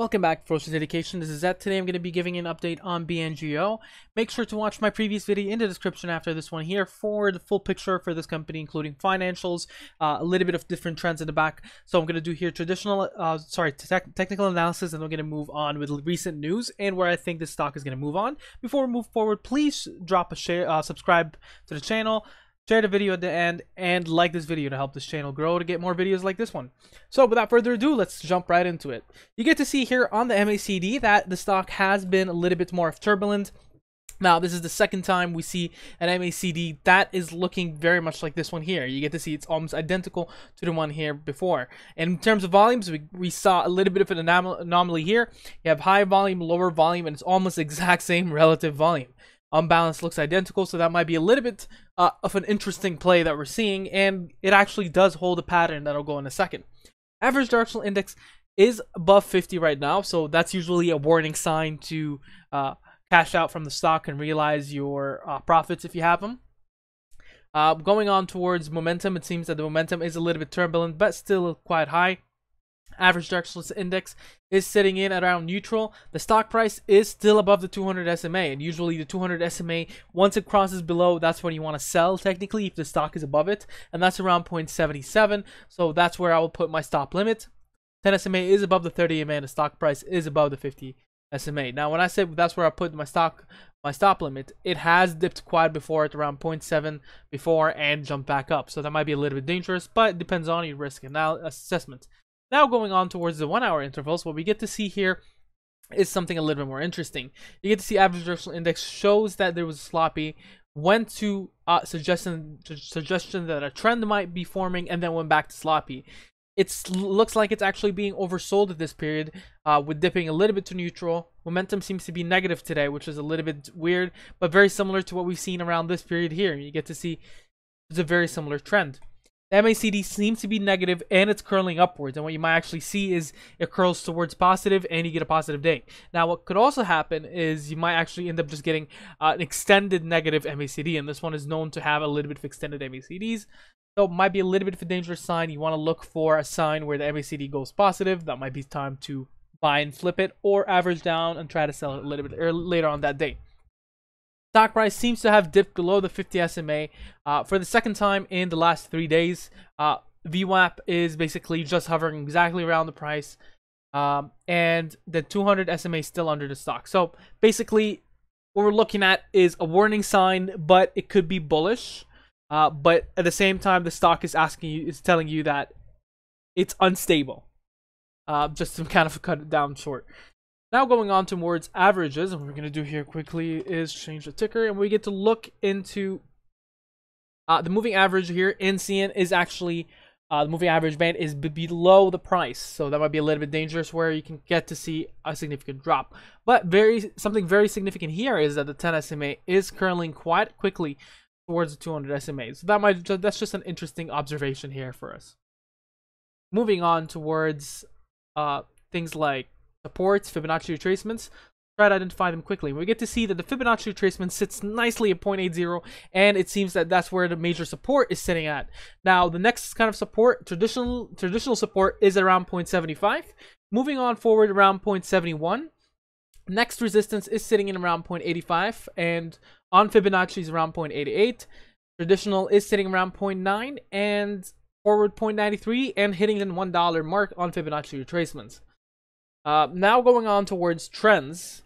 Welcome back, Ferocious Education. This is Zed. Today I'm going to be giving an update on BNGO. Make sure to watch my previous video in the description after this one here for the full picture for this company, including financials, a little bit of different trends in the back. So I'm going to do here technical analysis, and we're going to move on with recent news and where I think this stock is going to move on. Before we move forward, please drop a share, subscribe to the channel, share the video at the end, and like this video to help this channel grow to get more videos like this one. So without further ado, let's jump right into it. You get to see here on the MACD that the stock has been a little bit more turbulent. Now, this is the second time we see an MACD that is looking very much like this one here. You get to see it's almost identical to the one here before. And in terms of volumes, we saw a little bit of an anomaly here. You have high volume, lower volume, and it's almost exact same relative volume. Unbalanced looks identical, so that might be a little bit of an interesting play that we're seeing, and it actually does hold a pattern that'll go in a second. Average directional index is above 50 right now, so that's usually a warning sign to cash out from the stock and realize your profits if you have them. Going on towards momentum, it seems that the momentum is a little bit turbulent, but still quite high. Average directional index is sitting in at around neutral. The stock price is still above the 200 SMA, and usually the 200 SMA, once it crosses below, that's when you want to sell technically if the stock is above it, and that's around 0.77, so that's where I will put my stop limit. 10 SMA is above the 30 SMA, and the stock price is above the 50 SMA. Now, when I said that's where I put my stop limit, it has dipped quite before at around 0.7 before and jumped back up, so that might be a little bit dangerous, but it depends on your risk and assessment. Now going on towards the 1-hour intervals, what we get to see here is something a little bit more interesting. You get to see average directional index shows that there was a sloppy, went to suggestion that a trend might be forming, and then went back to sloppy. It looks like it's actually being oversold at this period, with dipping a little bit to neutral. Momentum seems to be negative today, which is a little bit weird, but very similar to what we've seen around this period here. You get to see it's a very similar trend. The MACD seems to be negative, and it's curling upwards, and what you might actually see is it curls towards positive and you get a positive day. Now, what could also happen is you might actually end up just getting an extended negative MACD, and this one is known to have a little bit of extended MACDs, so it might be a little bit of a dangerous sign. You want to look for a sign where the MACD goes positive. That might be time to buy and flip it, or average down and try to sell it a little bit later on that day. Stock price seems to have dipped below the 50 SMA for the second time in the last 3 days. VWAP is basically just hovering exactly around the price, and the 200 SMA is still under the stock. So basically, what we're looking at is a warning sign, but it could be bullish. But at the same time, the stock is telling you that it's unstable. Just to kind of cut it down short. Now going on towards averages, and what we're going to do here quickly is change the ticker, and we get to look into the moving average here. NCN is actually, the moving average band is below the price, so that might be a little bit dangerous where you can get to see a significant drop. But something very significant here is that the 10 SMA is curling quite quickly towards the 200 SMA, so that's just an interesting observation here for us. Moving on towards things like supports, Fibonacci retracements, try to identify them quickly. We get to see that the Fibonacci retracement sits nicely at 0.80, and it seems that that's where the major support is sitting at. Now, the next kind of support, traditional support, is around 0.75. Moving on forward around 0.71. Next resistance is sitting in around 0.85, and on Fibonacci is around 0.88. Traditional is sitting around 0.9, and forward 0.93, and hitting the $1 mark on Fibonacci retracements. Now going on towards trends,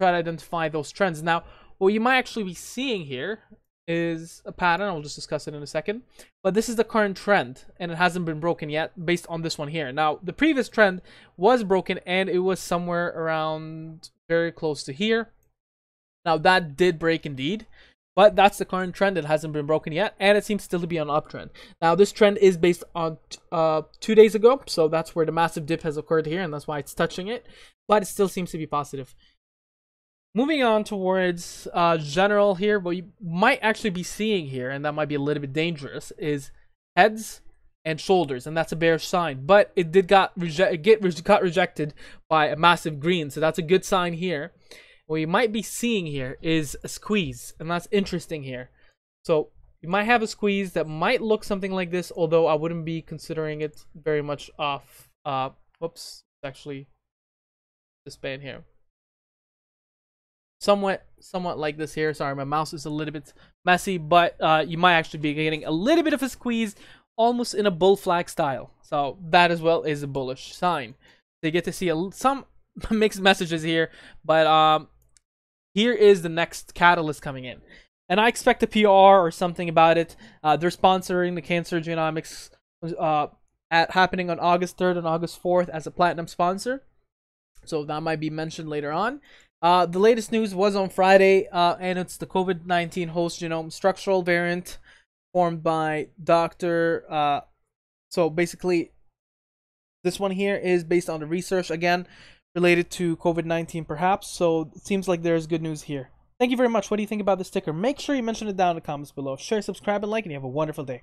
try to identify those trends. Now, what you might actually be seeing here is a pattern. I'll just discuss it in a second, but this is the current trend, and it hasn't been broken yet based on this one here. Now, the previous trend was broken, and it was somewhere around very close to here. Now, that did break indeed, but that's the current trend that hasn't been broken yet, and it seems still to be on uptrend. Now, this trend is based on 2 days ago, so that's where the massive dip has occurred here, and that's why it's touching it, but it still seems to be positive. Moving on towards general here, what you might actually be seeing here, and that might be a little bit dangerous, is heads and shoulders, and that's a bearish sign, but it did got rejected by a massive green, so that's a good sign here. What you might be seeing here is a squeeze, and that's interesting here. So you might have a squeeze that might look something like this, although I wouldn't be considering it very much off. Whoops, it's actually this band here, somewhat like this here. Sorry, my mouse is a little bit messy, but you might actually be getting a little bit of a squeeze, almost in a bull flag style. So that as well is a bullish sign. They get to see some mixed messages here, but here is the next catalyst coming in, and I expect a PR or something about it. They're sponsoring the Cancer Genomics happening on August 3rd and August 4th as a platinum sponsor, so that might be mentioned later on. The latest news was on Friday, and it's the COVID-19 host genome structural variant formed by Dr. So basically, this one here is based on the research, again, related to COVID-19 perhaps, so it seems like there's good news here. Thank you very much. What do you think about this ticker? Make sure you mention it down in the comments below. Share, subscribe, and like, and you have a wonderful day.